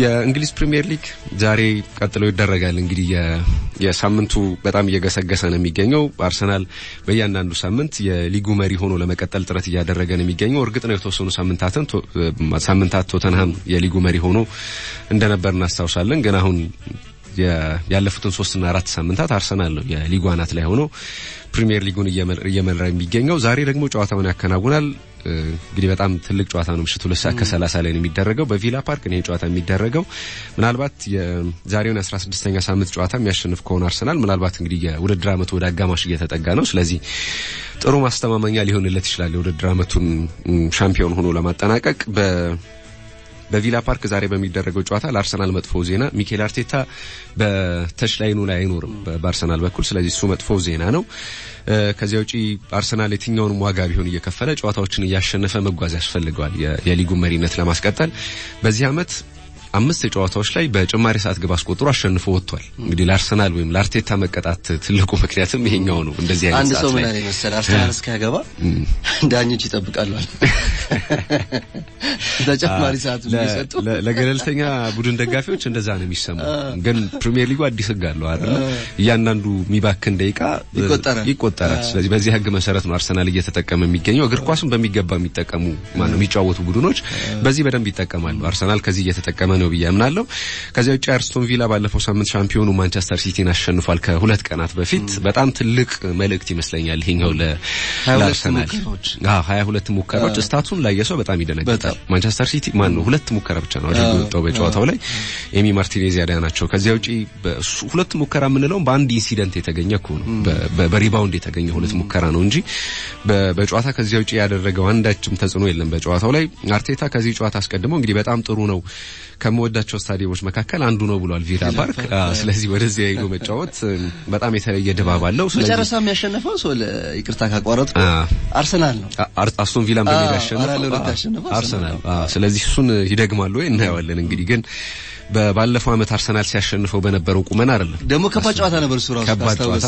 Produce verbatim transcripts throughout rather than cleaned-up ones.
የእንግሊዝ ፕሪሚየር ሊግ ዛሬ ቀጥሎ ይደረጋል። እንግዲህ የሳምንቱ በጣም እየገሰገሰ ነው የሚገኘው። አርሰናል በእያንዳንዱ ሳምንት የሊጉ መሪ ሆኖ ለመቀጠል ጥረት እያደረገ ነው የሚገኘው። እርግጥ ነው የተወሰኑ ሳምንታትን ሳምንታት ቶተንሃም የሊጉ መሪ ሆኖ እንደነበር እናስታውሳለን። ግን አሁን ያለፉትን ሶስት እና አራት ሳምንታት አርሰናል የሊጉ አናት ላይ ሆኖ ፕሪሚየር ሊጉን እየመራ የሚገኘው። ዛሬ ደግሞ ጨዋታውን ያከናውናል። እንግዲህ በጣም ትልቅ ጨዋታ ነው። ምሽቱ ሁለት ሰዓት ከሰላሳ ላይ ነው የሚደረገው በቪላ ፓርክ ነው ጨዋታ የሚደረገው። ምናልባት የዛሬውን አስራ ስድስተኛ ሳምንት ጨዋታ የሚያሸንፍ ከሆነ አርሰናል ምናልባት እንግዲህ የውድድር ዓመቱ ወደ አጋማሽ እየተጠጋ ነው። ስለዚህ ጥሩ ማስተማመኛ ሊሆንለት ይችላል የውድድር ዓመቱን ሻምፒዮን ሆኖ ለማጠናቀቅ። በ በቪላ ፓርክ ዛሬ በሚደረገው ጨዋታ ለአርሰናል መጥፎ ዜና ሚኬል አርቴታ በተሽላይኑ ላይ አይኖርም በአርሰናል በኩል። ስለዚህ እሱ መጥፎ ዜና ነው። ከዚያ ውጪ አርሰናል የትኛውን ዋጋ ቢሆን እየከፈለ ጨዋታዎችን እያሸነፈ መጓዝ ያስፈልጋል የሊጉ መሪነት ለማስቀጠል። በዚህ አመት አምስት ጨዋታዎች ላይ በጨማሪ ሰዓት ግብ አስቆጥሮ አሸንፎ ወጥቷል። እንግዲህ ለአርሰናል ወይም ለአርቴታ መቀጣት ትልቁ ምክንያትም ይሄኛው ነው። እንደዚህ አይነት አንድ ሰው ምን አለ መሰለ አርሰናል እስካገባ ዳኞች ይጠብቃሉ አለ። ለጨማሪ ሰዓት ሊሰጡ ለገለልተኛ ቡድን ደጋፊዎች እንደዛ ነው የሚሰማው። ግን ፕሪሚየር ሊጉ አዲስ ህግ አለው አይደል? እያንዳንዱ ሚባክን ደቂቃ ይቆጠራል። ስለዚህ በዚህ ህግ መሰረት ነው አርሰናል እየተጠቀመ የሚገኘው። እግር ኳስን በሚገባ የሚጠቀሙ ማለት ነው የሚጫወቱ ቡድኖች በዚህ በደንብ ይጠቀማሉ። አርሰናል ከዚህ እየተጠቀመ ነው ብያምናለሁ። ከዚያ ውጪ አርሰናል ቪላ ባለፈው ሳምንት ሻምፒዮኑ ማንቸስተር ሲቲን አሸንፏል ከሁለት ቀናት በፊት። በጣም ትልቅ መልእክት ይመስለኛል ይሄኛው ለአርሰናል። አዎ ሃያ ሁለት ሙከራዎች ስታቱን ላይ ያየሰው በጣም ይደነግጣል። ማንቸስተር ሲቲ ማን ነው ሁለት ሙከራ ብቻ ነው አድርጎ ወጣው በጨዋታው ላይ ኤሚ ማርቲኔዝ ያዳናቸው። ከዚያ ውጪ ሁለት ሙከራ ምንለው በአንድ ኢንሲደንት የተገኘ እኮ ነው በሪባውንድ የተገኘ ሁለት ሙከራ ነው እንጂ በጨዋታ ከዚያ ውጪ ያደረገው አንዳችም ተጽዕኖ የለም በጨዋታው ላይ። አርቴታ ከዚህ ጨዋታ አስቀድሞ እንግዲህ በጣም ጥሩ ነው ከመወዳቸው ስታዲየሞች መካከል አንዱ ነው ብሏል ቪላ ፓርክ። ስለዚህ ወደዚህ አይዶ መጫወት በጣም የተለየ ድባብ አለው። ስለዚህ መጨረሻም ያሸነፈው ሰው ለይቅርታ ካቋረጥኩ አርሰናል ነው። አስቶን ቪላም በሜዳ ያሸነፈው አርሰናል። ስለዚህ እሱን ይደግማሉ ወይ እናያለን። እንግዲህ ግን በባለፈው አመት አርሰናል ሲያሸንፈው በነበረው ቁመና አይደለም ደግሞ ከፋጫዋታ ነበር ሱራው ካስታውስ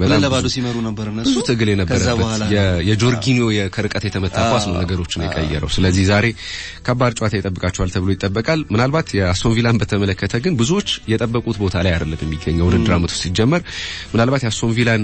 በላ ለባዶ ሲመሩ ነበር እነሱ ትግል የነበረበት የጆርጊኒዮ የከርቀት የተመታ ኳስ ነው ነገሮችን የቀየረው። ስለዚህ ዛሬ ከባድ ጨዋታ ይጠብቃቸዋል ተብሎ ይጠበቃል። ምናልባት የአስቶን ቪላን በተመለከተ ግን ብዙዎች የጠበቁት ቦታ ላይ አይደለም የሚገኘው ውድድር አመቱ ሲጀመር። ምናልባት የአስቶን ቪላን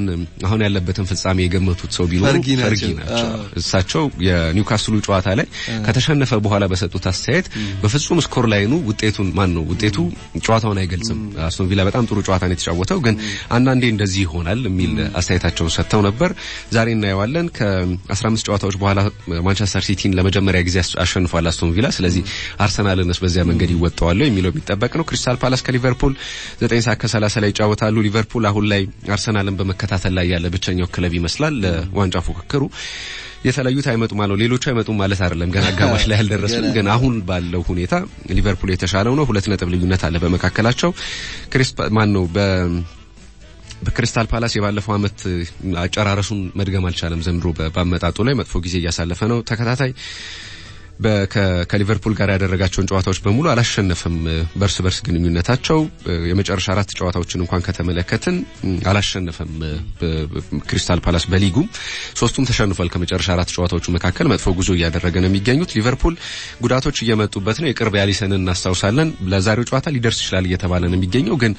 አሁን ያለበትን ፍጻሜ የገመቱት ሰው ቢኖር ፈርጊ ናቸው። እሳቸው የኒውካስሉ ጨዋታ ላይ ከተሸነፈ በኋላ በሰጡት አስተያየት በፍጹም ስኮር ላይኑ ውጤቱን ማን ነው ውጤቱ ጨዋታውን አይገልጽም አስቶን ቪላ በጣም ጥሩ ጨዋታን የተጫወተው ግን አንዳንዴ እንደዚህ ይሆናል የሚል አስተያየታቸውን ሰጥተው ነበር። ዛሬ እናየዋለን። ከአስራ አምስት ጨዋታዎች በኋላ ማንቸስተር ሲቲን ለመጀመሪያ ጊዜ አሸንፏል አስቶን ቪላ። ስለዚህ አርሰናልንስ በዚያ መንገድ ይወጣዋል የሚለው የሚጠበቅ ነው። ክሪስታል ፓላስ ከሊቨርፑል ዘጠኝ ሰዓት ከሰላሳ ላይ ይጫወታሉ። ሊቨርፑል አሁን ላይ አርሰናልን በመከታተል ላይ ያለ ብቸኛው ክለብ ይመስላል። ለዋንጫ ፉክክሩ የተለዩት አይመጡም ማለት ሌሎቹ አይመጡም ማለት አይደለም። ገና አጋማሽ ላይ አልደረስንም። ግን አሁን ባለው ሁኔታ ሊቨርፑል የተሻለው ነው። ሁለት ነጥብ ልዩነት አለ በመካከላቸው። ክሪስፓ ማን ነው በ በክሪስታል ፓላስ የባለፈው አመት አጨራረሱን መድገም አልቻለም። ዘንድሮ በአመጣጡ ላይ መጥፎ ጊዜ እያሳለፈ ነው። ተከታታይ በከሊቨርፑል ጋር ያደረጋቸውን ጨዋታዎች በሙሉ አላሸነፈም። በርስ በርስ ግንኙነታቸው የመጨረሻ አራት ጨዋታዎችን እንኳን ከተመለከትን አላሸነፈም ክሪስታል ፓላስ በሊጉ። ሶስቱም ተሸንፏል ከመጨረሻ አራት ጨዋታዎቹ መካከል። መጥፎ ጉዞ እያደረገ ነው የሚገኙት። ሊቨርፑል ጉዳቶች እየመጡበት ነው። የቅርብ ያሊሰንን እናስታውሳለን። ለዛሬው ጨዋታ ሊደርስ ይችላል እየተባለ ነው የሚገኘው። ግን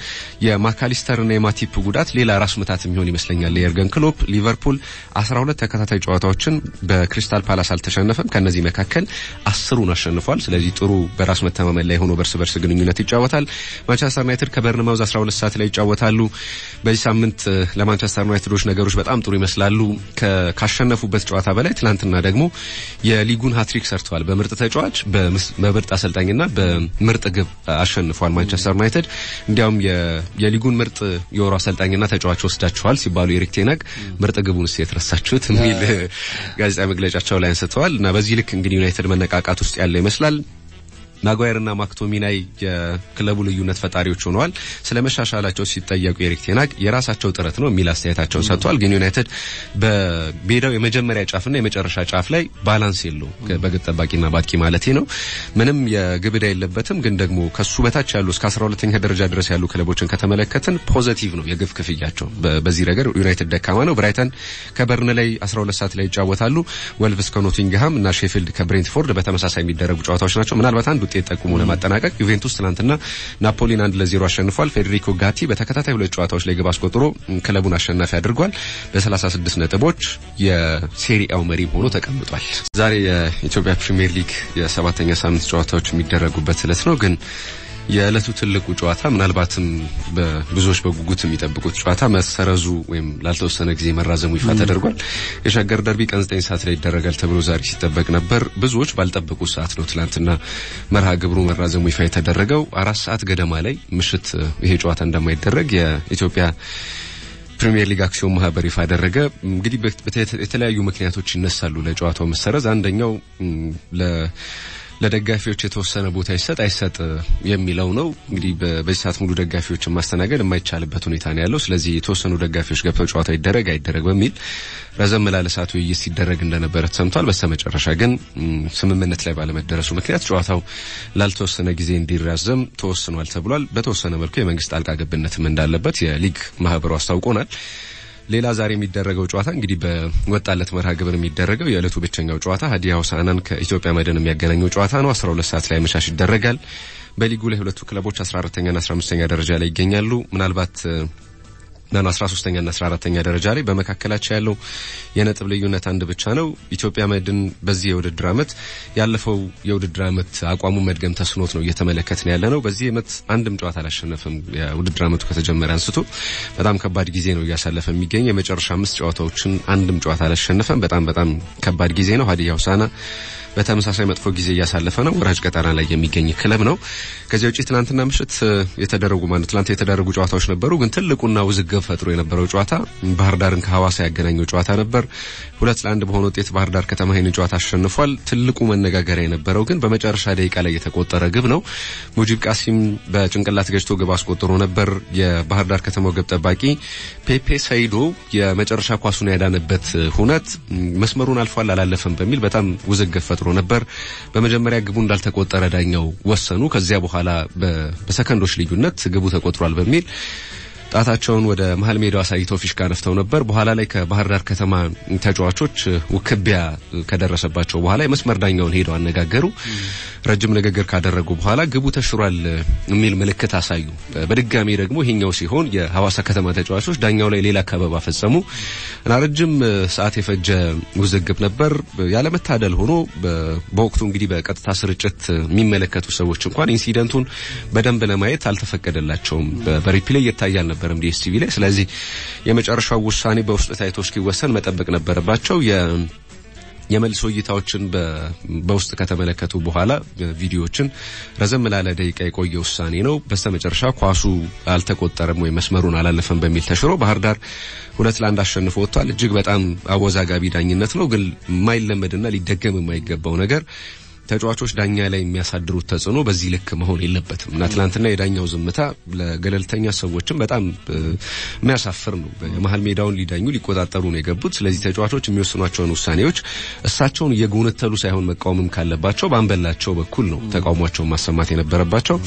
የማካሊስተርና የማቲፕ ጉዳት ሌላ ራስ ምታት የሚሆን ይመስለኛል የኤርገን ክሎፕ። ሊቨርፑል አስራ ሁለት ተከታታይ ጨዋታዎችን በክሪስታል ፓላስ አልተሸነፈም። ከነዚህ መካከል አስሩን አሸንፏል። ስለዚህ ጥሩ በራስ መተማመን ላይ ሆኖ በርስ በርስ ግንኙነት ይጫወታል። ማንቸስተር ዩናይትድ ከበርንማውዝ አስራ ሁለት ሰዓት ላይ ይጫወታሉ። በዚህ ሳምንት ለማንቸስተር ዩናይትዶች ነገሮች በጣም ጥሩ ይመስላሉ። ካሸነፉበት ጨዋታ በላይ ትላንትና ደግሞ የሊጉን ሃትሪክ ሰርተዋል። በምርጥ ተጫዋች፣ በምርጥ አሰልጣኝና በምርጥ ግብ አሸንፏል ማንቸስተር ዩናይትድ። እንዲያውም የሊጉን ምርጥ የወሩ አሰልጣኝና ተጫዋች ወስዳቸዋል ሲባሉ ኤሪክ ቴናግ ምርጥ ግቡን ሲያተረሳችሁት የሚል ጋዜጣዊ መግለጫቸው ላይ አንስተዋል። እና በዚህ ልክ እንግዲህ ዩናይትድ መነቃቃት ውስጥ ያለ ይመስላል። ናጓየርና ማክቶሚናይ የክለቡ ልዩነት ፈጣሪዎች ሆነዋል። ስለመሻሻላቸው ሲጠየቁ ኤሪክ ቴናግ የራሳቸው ጥረት ነው የሚል አስተያየታቸውን ሰጥቷል። ግን ዩናይትድ በሜዳው የመጀመሪያ ጫፍና የመጨረሻ ጫፍ ላይ ባላንስ የለውም። በግብ ጠባቂና ባጥቂ ማለት ነው። ምንም የግብ ዕዳ የለበትም። ግን ደግሞ ከሱ በታች ያሉ እስከ አስራ ሁለተኛ ደረጃ ድረስ ያሉ ክለቦችን ከተመለከትን ፖዚቲቭ ነው የግብ ክፍያቸው። በዚህ ረገድ ዩናይትድ ደካማ ነው። ብራይተን ከበርንላይ አስራ ሁለት ሰዓት ላይ ይጫወታሉ። ወልቭስ ከኖቲንግሃም እና ሼፊልድ ከብሬንትፎርድ በተመሳሳይ የሚደረጉ ጨዋታዎች ናቸው። ምናልባት አንዱ ውጤት ተቁሙ ለማጠናቀቅ ዩቬንቱስ ትናንትና ናፖሊን አንድ ለዜሮ አሸንፏል። ፌዴሪኮ ጋቲ በተከታታይ ሁለት ጨዋታዎች ላይ ግብ አስቆጥሮ ክለቡን አሸናፊ አድርጓል። በ36 ነጥቦች የሴሪአው መሪ ሆኖ ተቀምጧል። ዛሬ የኢትዮጵያ ፕሪሚየር ሊግ የሰባተኛ ሳምንት ጨዋታዎች የሚደረጉበት ዕለት ነው። ግን የዕለቱ ትልቁ ጨዋታ ምናልባትም በብዙዎች በጉጉት የሚጠብቁት ጨዋታ መሰረዙ ወይም ላልተወሰነ ጊዜ መራዘሙ ይፋ ተደርጓል። የሻገር ደርቢ ቀን ዘጠኝ ሰዓት ላይ ይደረጋል ተብሎ ዛሬ ሲጠበቅ ነበር። ብዙዎች ባልጠበቁት ሰዓት ነው ትናንትና መርሃ ግብሩ መራዘሙ ይፋ የተደረገው። አራት ሰዓት ገደማ ላይ ምሽት ይሄ ጨዋታ እንደማይደረግ የኢትዮጵያ ፕሪሚየር ሊግ አክሲዮን ማህበር ይፋ አደረገ። እንግዲህ በተለያዩ ምክንያቶች ይነሳሉ ለጨዋታው መሰረዝ። አንደኛው ለ ለደጋፊዎች የተወሰነ ቦታ ይሰጥ አይሰጥ የሚለው ነው። እንግዲህ በበሳት ሙሉ ደጋፊዎችን ማስተናገድ የማይቻልበት ሁኔታ ነው ያለው። ስለዚህ የተወሰኑ ደጋፊዎች ገብተው ጨዋታ ይደረግ አይደረግ በሚል ረዘም ላለ ሰዓት ውይይት ሲደረግ እንደነበረ ተሰምቷል። በስተመጨረሻ ግን ስምምነት ላይ ባለመደረሱ ምክንያት ጨዋታው ላልተወሰነ ጊዜ እንዲራዘም ተወስኗል ተብሏል። በተወሰነ መልኩ የመንግስት ጣልቃ ገብነትም እንዳለበት የሊግ ማህበሩ አስታውቆናል። ሌላ ዛሬ የሚደረገው ጨዋታ እንግዲህ በወጣለት መርሃ ግብር የሚደረገው የዕለቱ ብቸኛው ጨዋታ ሀዲያ ሆሳዕናን ከኢትዮጵያ መድን የሚያገናኘው ጨዋታ ነው። አስራ ሁለት ሰዓት ላይ መሻሽ ይደረጋል። በሊጉ ላይ ሁለቱ ክለቦች አስራ አራተኛና አስራ አምስተኛ ደረጃ ላይ ይገኛሉ። ምናልባት እና አስራ ሶስተኛና አስራ አራተኛ ደረጃ ላይ በመካከላቸው ያለው የነጥብ ልዩነት አንድ ብቻ ነው። ኢትዮጵያ መድን በዚህ የውድድር ዓመት ያለፈው የውድድር ዓመት አቋሙ መድገም ተስኖት ነው እየተመለከትን ያለነው። በዚህ ዓመት አንድም ጨዋታ አላሸነፈም። የውድድር ዓመቱ ከተጀመረ አንስቶ በጣም ከባድ ጊዜ ነው እያሳለፈ የሚገኝ። የመጨረሻ አምስት ጨዋታዎችን አንድም ጨዋታ አላሸነፈም። በጣም በጣም ከባድ ጊዜ ነው። ሀዲያ ሆሳዕና በተመሳሳይ መጥፎ ጊዜ እያሳለፈ ነው። ወራጅ ቀጠና ላይ የሚገኝ ክለብ ነው። ከዚህ ውጪ ትናንትና ምሽት የተደረጉ ማለት ትናንት የተደረጉ ጨዋታዎች ነበሩ። ግን ትልቁና ውዝግብ ፈጥሮ የነበረው ጨዋታ ባህር ዳርን ከሐዋሳ ያገናኘው ጨዋታ ነበር። ሁለት ለአንድ በሆነ ውጤት ባህር ዳር ከተማ ይህንን ጨዋታ አሸንፏል። ትልቁ መነጋገሪያ የነበረው ግን በመጨረሻ ደቂቃ ላይ የተቆጠረ ግብ ነው። ሙጂብ ቃሲም በጭንቅላት ገጭቶ ግብ አስቆጥሮ ነበር። የባህር ዳር ከተማው ግብ ጠባቂ ፔፔ ሳይዶ የመጨረሻ ኳሱን ያዳነበት ሁነት መስመሩን አልፏል አላለፈም በሚል በጣም ውዝግብ ፈጥሮ ነበር። በመጀመሪያ ግቡ እንዳልተቆጠረ ዳኛው ወሰኑ። ከዚያ በኋላ በሰከንዶች ልዩነት ግቡ ተቆጥሯል በሚል ጣታቸውን ወደ መሃል ሜዳው አሳይተው ፊሽካ ነፍተው ነበር። በኋላ ላይ ከባህር ዳር ከተማ ተጫዋቾች ውክቢያ ከደረሰባቸው በኋላ የመስመር ዳኛውን ሄደው አነጋገሩ። ረጅም ንግግር ካደረጉ በኋላ ግቡ ተሽሯል የሚል ምልክት አሳዩ። በድጋሚ ደግሞ ይሄኛው ሲሆን የሐዋሳ ከተማ ተጫዋቾች ዳኛው ላይ ሌላ ከበባ ፈጸሙ እና ረጅም ሰዓት የፈጀ ውዝግብ ነበር። ያለመታደል ሆኖ በወቅቱ እንግዲህ በቀጥታ ስርጭት የሚመለከቱ ሰዎች እንኳን ኢንሲደንቱን በደንብ ለማየት አልተፈቀደላቸውም። በሪፕሌይ ይታያል ነበር በረም ዲኤስቲቪ ላይ። ስለዚህ የመጨረሻው ውሳኔ በውስጥ ታይቶ እስኪወሰን መጠበቅ ነበረባቸው። የ የመልሶ እይታዎችን በውስጥ ከተመለከቱ በኋላ ቪዲዮዎችን ረዘም ላለ ደቂቃ የቆየ ውሳኔ ነው። በስተመጨረሻ ኳሱ አልተቆጠረም ወይ መስመሩን አላለፈም በሚል ተሽሮ ባህር ዳር ሁለት ለአንድ አሸንፎ ወጥቷል። እጅግ በጣም አወዛጋቢ ዳኝነት ነው። ግን የማይለመድና ሊደገም የማይገባው ነገር ተጫዋቾች ዳኛ ላይ የሚያሳድሩት ተጽዕኖ በዚህ ልክ መሆን የለበትም እና ትናንትና የዳኛው ዝምታ ለገለልተኛ ሰዎችም በጣም የሚያሳፍር ነው። በመሃል ሜዳውን ሊዳኙ ሊቆጣጠሩ ነው የገቡት። ስለዚህ ተጫዋቾች የሚወስኗቸውን ውሳኔዎች እሳቸውን የጎነተሉ ሳይሆን መቃወምም ካለባቸው ባንበላቸው በኩል ነው ተቃውሟቸውን ማሰማት የነበረባቸው።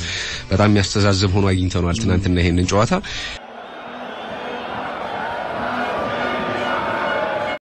በጣም የሚያስተዛዝብ ሆኖ አግኝተናል ትናንትና ይሄንን ጨዋታ።